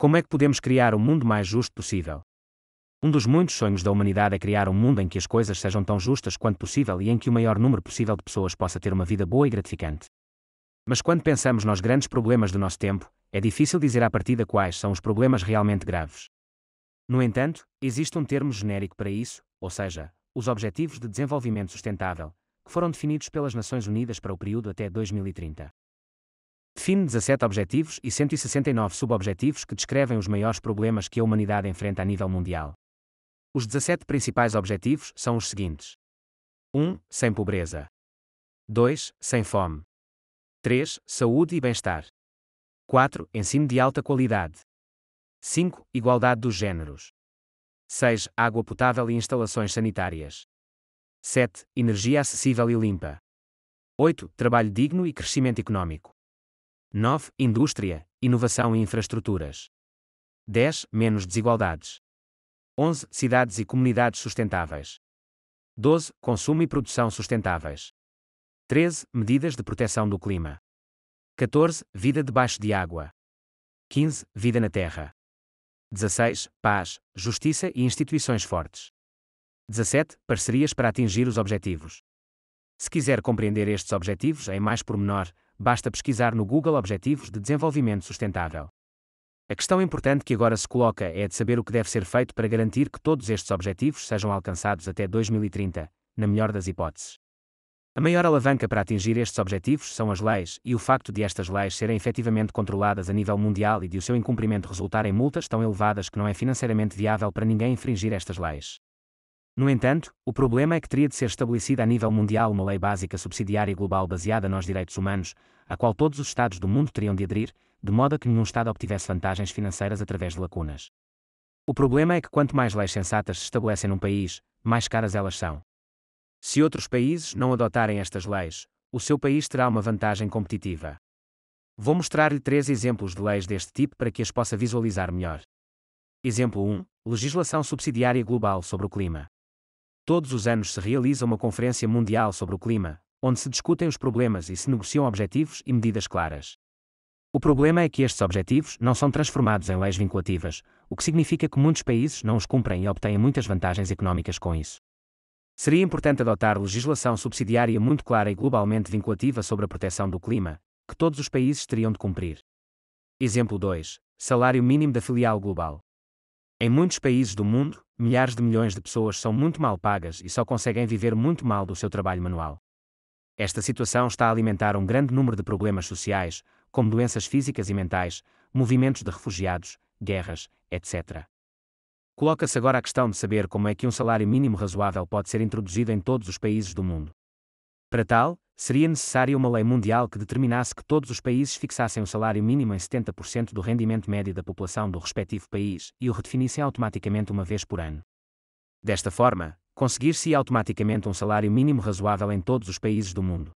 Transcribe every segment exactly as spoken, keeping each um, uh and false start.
Como é que podemos criar o mundo mais justo possível? Um dos muitos sonhos da humanidade é criar um mundo em que as coisas sejam tão justas quanto possível e em que o maior número possível de pessoas possa ter uma vida boa e gratificante. Mas quando pensamos nos grandes problemas do nosso tempo, é difícil dizer à partida quais são os problemas realmente graves. No entanto, existe um termo genérico para isso, ou seja, os Objetivos de Desenvolvimento Sustentável, que foram definidos pelas Nações Unidas para o período até dois mil e trinta. Define dezassete objetivos e cento e sessenta e nove subobjetivos que descrevem os maiores problemas que a humanidade enfrenta a nível mundial. Os dezassete principais objetivos são os seguintes: um Sem pobreza. dois Sem fome. três Saúde e bem-estar. quatro Ensino de alta qualidade. cinco Igualdade dos géneros. seis Água potável e instalações sanitárias. sete Energia acessível e limpa. oito Trabalho digno e crescimento económico. nove Indústria, inovação e infraestruturas. dez Menos desigualdades. onze Cidades e comunidades sustentáveis. doze Consumo e produção sustentáveis. treze Medidas de proteção do clima. catorze Vida debaixo de água. quinze Vida na terra. dezasseis Paz, justiça e instituições fortes. dezassete Parcerias para atingir os objetivos. Se quiser compreender estes objetivos em mais pormenor, basta pesquisar no Google Objetivos de Desenvolvimento Sustentável. A questão importante que agora se coloca é a de saber o que deve ser feito para garantir que todos estes objetivos sejam alcançados até dois mil e trinta, na melhor das hipóteses. A maior alavanca para atingir estes objetivos são as leis, e o facto de estas leis serem efetivamente controladas a nível mundial e de o seu incumprimento resultar em multas tão elevadas que não é financeiramente viável para ninguém infringir estas leis. No entanto, o problema é que teria de ser estabelecida a nível mundial uma lei básica subsidiária e global baseada nos direitos humanos, a qual todos os Estados do mundo teriam de aderir, de modo a que nenhum Estado obtivesse vantagens financeiras através de lacunas. O problema é que quanto mais leis sensatas se estabelecem num país, mais caras elas são. Se outros países não adotarem estas leis, o seu país terá uma vantagem competitiva. Vou mostrar-lhe três exemplos de leis deste tipo para que as possa visualizar melhor. Exemplo um. Legislação subsidiária global sobre o clima. Todos os anos se realiza uma conferência mundial sobre o clima, onde se discutem os problemas e se negociam objetivos e medidas claras. O problema é que estes objetivos não são transformados em leis vinculativas, o que significa que muitos países não os cumprem e obtêm muitas vantagens económicas com isso. Seria importante adotar legislação subsidiária muito clara e globalmente vinculativa sobre a proteção do clima, que todos os países teriam de cumprir. Exemplo dois. Salário mínimo da filial global. Em muitos países do mundo, milhares de milhões de pessoas são muito mal pagas e só conseguem viver muito mal do seu trabalho manual. Esta situação está a alimentar um grande número de problemas sociais, como doenças físicas e mentais, movimentos de refugiados, guerras, etcétera. Coloca-se agora a questão de saber como é que um salário mínimo razoável pode ser introduzido em todos os países do mundo. Para tal, seria necessária uma lei mundial que determinasse que todos os países fixassem o salário mínimo em setenta por cento do rendimento médio da população do respectivo país e o redefinissem automaticamente uma vez por ano. Desta forma, conseguir-se automaticamente um salário mínimo razoável em todos os países do mundo.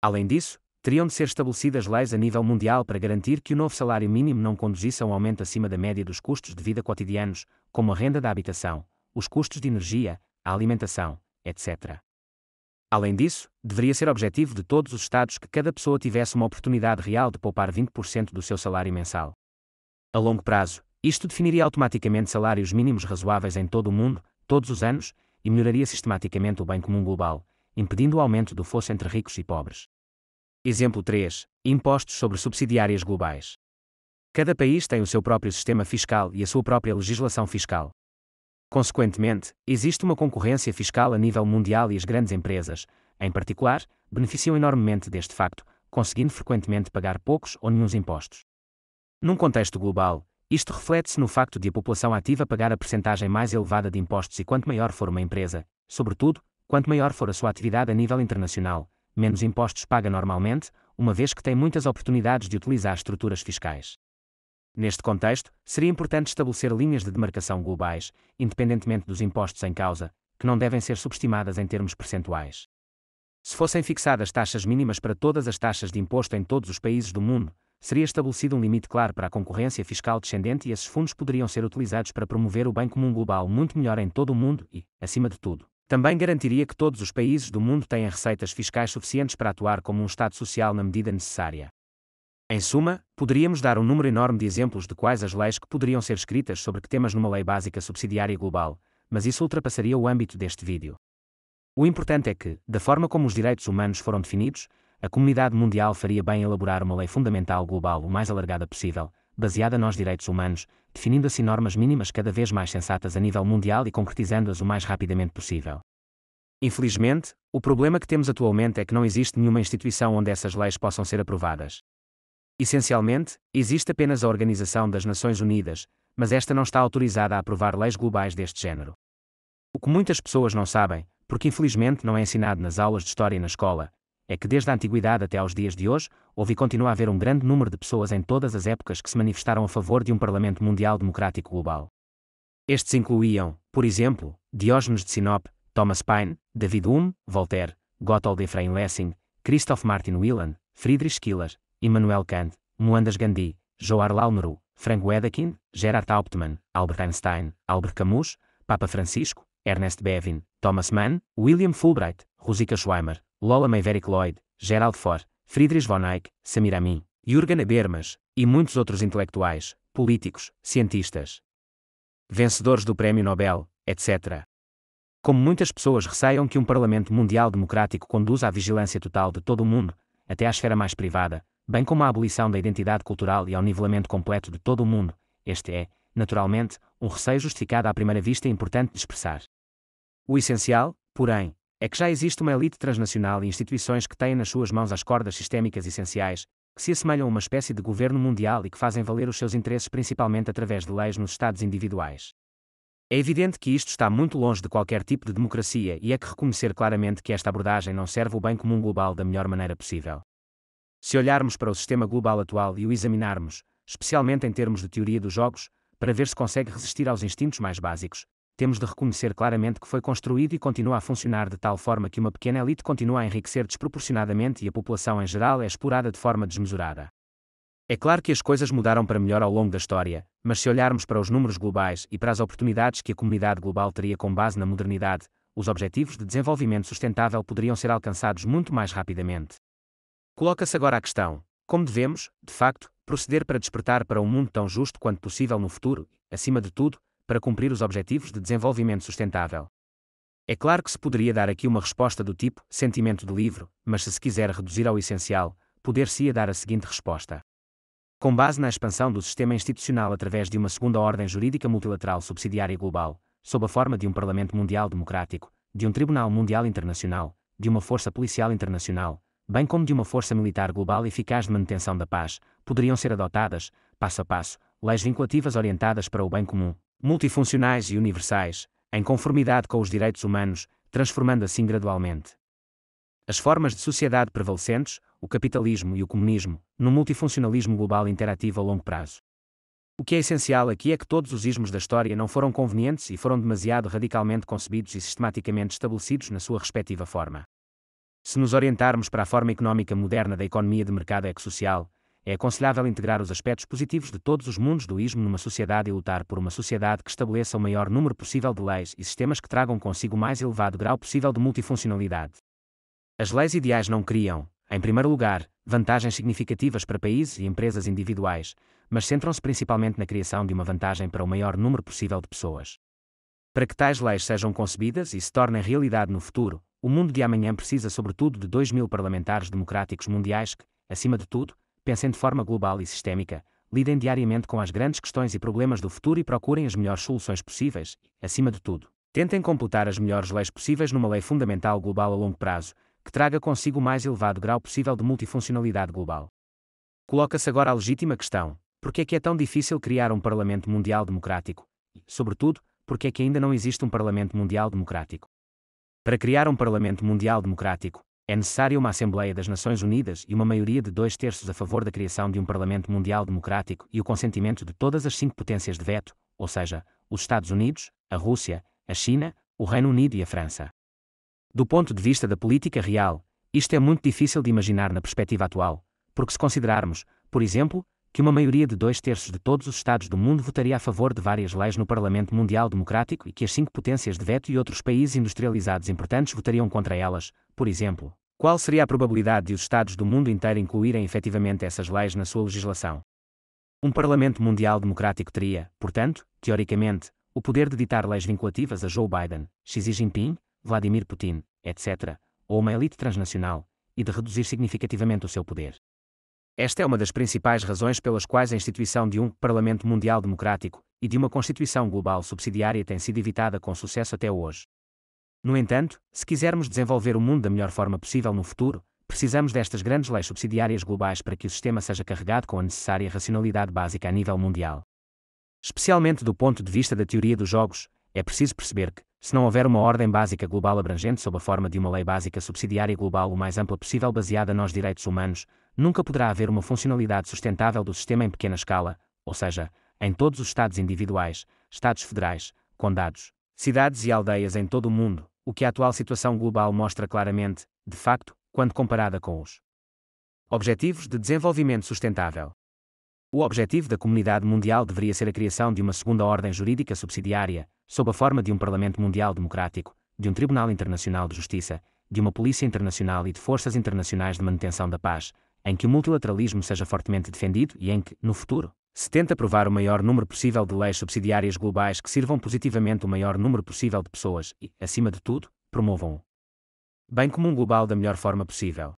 Além disso, teriam de ser estabelecidas leis a nível mundial para garantir que o novo salário mínimo não conduzisse a um aumento acima da média dos custos de vida cotidianos, como a renda da habitação, os custos de energia, a alimentação, etcétera. Além disso, deveria ser objetivo de todos os Estados que cada pessoa tivesse uma oportunidade real de poupar vinte por cento do seu salário mensal. A longo prazo, isto definiria automaticamente salários mínimos razoáveis em todo o mundo, todos os anos, e melhoraria sistematicamente o bem comum global, impedindo o aumento do fosso entre ricos e pobres. Exemplo três. Impostos sobre subsidiárias globais. Cada país tem o seu próprio sistema fiscal e a sua própria legislação fiscal. Consequentemente, existe uma concorrência fiscal a nível mundial e as grandes empresas, em particular, beneficiam enormemente deste facto, conseguindo frequentemente pagar poucos ou nenhuns impostos. Num contexto global, isto reflete-se no facto de a população ativa pagar a percentagem mais elevada de impostos e quanto maior for uma empresa, sobretudo, quanto maior for a sua atividade a nível internacional, menos impostos paga normalmente, uma vez que tem muitas oportunidades de utilizar estruturas fiscais. Neste contexto, seria importante estabelecer linhas de demarcação globais, independentemente dos impostos em causa, que não devem ser subestimadas em termos percentuais. Se fossem fixadas taxas mínimas para todas as taxas de imposto em todos os países do mundo, seria estabelecido um limite claro para a concorrência fiscal descendente e esses fundos poderiam ser utilizados para promover o bem comum global muito melhor em todo o mundo e, acima de tudo, também garantiria que todos os países do mundo tenham receitas fiscais suficientes para atuar como um Estado social na medida necessária. Em suma, poderíamos dar um número enorme de exemplos de quais as leis que poderiam ser escritas sobre que temas numa lei básica subsidiária global, mas isso ultrapassaria o âmbito deste vídeo. O importante é que, da forma como os direitos humanos foram definidos, a comunidade mundial faria bem elaborar uma lei fundamental global o mais alargada possível, baseada nos direitos humanos, definindo assim normas mínimas cada vez mais sensatas a nível mundial e concretizando-as o mais rapidamente possível. Infelizmente, o problema que temos atualmente é que não existe nenhuma instituição onde essas leis possam ser aprovadas. Essencialmente, existe apenas a Organização das Nações Unidas, mas esta não está autorizada a aprovar leis globais deste género. O que muitas pessoas não sabem, porque infelizmente não é ensinado nas aulas de história na escola, é que desde a antiguidade até aos dias de hoje, houve e continua a haver um grande número de pessoas em todas as épocas que se manifestaram a favor de um Parlamento Mundial Democrático Global. Estes incluíam, por exemplo, Diógenes de Sinope, Thomas Paine, David Hume, Voltaire, Gotthold Ephraim Lessing, Christoph Martin Wieland, Friedrich Schiller, Immanuel Kant, Mohandas Gandhi, Jawaharlal Nehru, Frank Wedekind, Gerhard Hauptmann, Albert Einstein, Albert Camus, Papa Francisco, Ernest Bevin, Thomas Mann, William Fulbright, Rosica Schweimer, Lola Mayverick Lloyd, Gerald Ford, Friedrich von Hayek, Samir Amin, Jürgen Habermas, e muitos outros intelectuais, políticos, cientistas, vencedores do Prémio Nobel, etcétera. Como muitas pessoas receiam que um Parlamento Mundial Democrático conduza à vigilância total de todo o mundo, até à esfera mais privada, bem como à abolição da identidade cultural e ao nivelamento completo de todo o mundo, este é, naturalmente, um receio justificado à primeira vista e importante de expressar. O essencial, porém, é que já existe uma elite transnacional e instituições que têm nas suas mãos as cordas sistémicas essenciais, que se assemelham a uma espécie de governo mundial e que fazem valer os seus interesses principalmente através de leis nos estados individuais. É evidente que isto está muito longe de qualquer tipo de democracia e é que reconhecer claramente que esta abordagem não serve o bem comum global da melhor maneira possível. Se olharmos para o sistema global atual e o examinarmos, especialmente em termos de teoria dos jogos, para ver se consegue resistir aos instintos mais básicos, temos de reconhecer claramente que foi construído e continua a funcionar de tal forma que uma pequena elite continua a enriquecer desproporcionadamente e a população em geral é explorada de forma desmesurada. É claro que as coisas mudaram para melhor ao longo da história, mas se olharmos para os números globais e para as oportunidades que a comunidade global teria com base na modernidade, os Objetivos de Desenvolvimento Sustentável poderiam ser alcançados muito mais rapidamente. Coloca-se agora a questão, como devemos, de facto, proceder para despertar para um mundo tão justo quanto possível no futuro, acima de tudo, para cumprir os Objetivos de Desenvolvimento Sustentável? É claro que se poderia dar aqui uma resposta do tipo sentimento de livro, mas se se quiser reduzir ao essencial, poder-se-ia dar a seguinte resposta. Com base na expansão do sistema institucional através de uma segunda ordem jurídica multilateral subsidiária global, sob a forma de um Parlamento Mundial Democrático, de um Tribunal Mundial Internacional, de uma Força Policial Internacional, bem como de uma Força Militar Global eficaz de manutenção da paz, poderiam ser adotadas, passo a passo, leis vinculativas orientadas para o bem comum, multifuncionais e universais, em conformidade com os direitos humanos, transformando assim gradualmente as formas de sociedade prevalecentes, o capitalismo e o comunismo, num multifuncionalismo global interativo a longo prazo. O que é essencial aqui é que todos os ismos da história não foram convenientes e foram demasiado radicalmente concebidos e sistematicamente estabelecidos na sua respectiva forma. Se nos orientarmos para a forma económica moderna da economia de mercado ecossocial, é aconselhável integrar os aspectos positivos de todos os mundos do ismo numa sociedade e lutar por uma sociedade que estabeleça o maior número possível de leis e sistemas que tragam consigo o mais elevado grau possível de multifuncionalidade. As leis ideais não criam, em primeiro lugar, vantagens significativas para países e empresas individuais, mas centram-se principalmente na criação de uma vantagem para o maior número possível de pessoas. Para que tais leis sejam concebidas e se tornem realidade no futuro, o mundo de amanhã precisa sobretudo de dois mil parlamentares democráticos mundiais que, acima de tudo, pensem de forma global e sistémica, lidem diariamente com as grandes questões e problemas do futuro e procurem as melhores soluções possíveis, e, acima de tudo, tentem completar as melhores leis possíveis numa lei fundamental global a longo prazo, que traga consigo o mais elevado grau possível de multifuncionalidade global. Coloca-se agora a legítima questão: porque é que é tão difícil criar um Parlamento Mundial Democrático? E, sobretudo, porque é que ainda não existe um Parlamento Mundial Democrático? Para criar um Parlamento Mundial Democrático, é necessária uma Assembleia das Nações Unidas e uma maioria de dois terços a favor da criação de um Parlamento Mundial Democrático e o consentimento de todas as cinco potências de veto, ou seja, os Estados Unidos, a Rússia, a China, o Reino Unido e a França. Do ponto de vista da política real, isto é muito difícil de imaginar na perspectiva atual, porque se considerarmos, por exemplo, que uma maioria de dois terços de todos os Estados do mundo votaria a favor de várias leis no Parlamento Mundial Democrático e que as cinco potências de veto e outros países industrializados importantes votariam contra elas, por exemplo, Qual seria a probabilidade de os Estados do mundo inteiro incluírem efetivamente essas leis na sua legislação? Um parlamento mundial democrático teria, portanto, teoricamente, o poder de ditar leis vinculativas a Joe Biden, Xi Jinping, Vladimir Putin, etcétera, ou uma elite transnacional, e de reduzir significativamente o seu poder. Esta é uma das principais razões pelas quais a instituição de um Parlamento Mundial Democrático e de uma Constituição Global Subsidiária tem sido evitada com sucesso até hoje. No entanto, se quisermos desenvolver o mundo da melhor forma possível no futuro, precisamos destas grandes leis subsidiárias globais para que o sistema seja carregado com a necessária racionalidade básica a nível mundial. Especialmente do ponto de vista da teoria dos jogos, é preciso perceber que, se não houver uma ordem básica global abrangente sob a forma de uma lei básica subsidiária global o mais ampla possível baseada nos direitos humanos, nunca poderá haver uma funcionalidade sustentável do sistema em pequena escala, ou seja, em todos os estados individuais, estados federais, condados, cidades e aldeias em todo o mundo, o que a atual situação global mostra claramente, de facto, quando comparada com os Objetivos de Desenvolvimento Sustentável. O objetivo da comunidade mundial deveria ser a criação de uma segunda ordem jurídica subsidiária, sob a forma de um Parlamento Mundial Democrático, de um Tribunal Internacional de Justiça, de uma Polícia Internacional e de Forças Internacionais de Manutenção da Paz, em que o multilateralismo seja fortemente defendido e em que, no futuro, se tente aprovar o maior número possível de leis subsidiárias globais que sirvam positivamente o maior número possível de pessoas e, acima de tudo, promovam o bem comum global da melhor forma possível.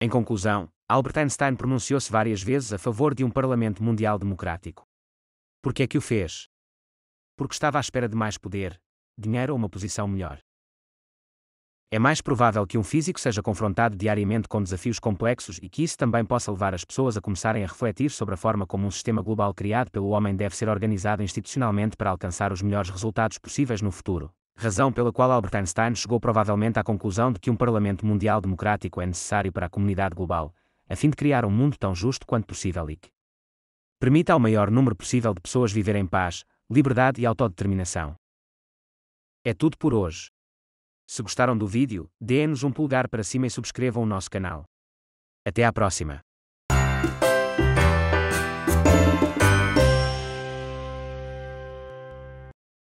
Em conclusão, Albert Einstein pronunciou-se várias vezes a favor de um Parlamento Mundial Democrático. Por que é que o fez? Porque estava à espera de mais poder, dinheiro ou uma posição melhor. É mais provável que um físico seja confrontado diariamente com desafios complexos e que isso também possa levar as pessoas a começarem a refletir sobre a forma como um sistema global criado pelo homem deve ser organizado institucionalmente para alcançar os melhores resultados possíveis no futuro. Razão pela qual Albert Einstein chegou provavelmente à conclusão de que um Parlamento Mundial Democrático é necessário para a comunidade global, a fim de criar um mundo tão justo quanto possível e que permita ao maior número possível de pessoas viver em paz, liberdade e autodeterminação. É tudo por hoje. Se gostaram do vídeo, deem-nos um polegar para cima e subscrevam o nosso canal. Até à próxima!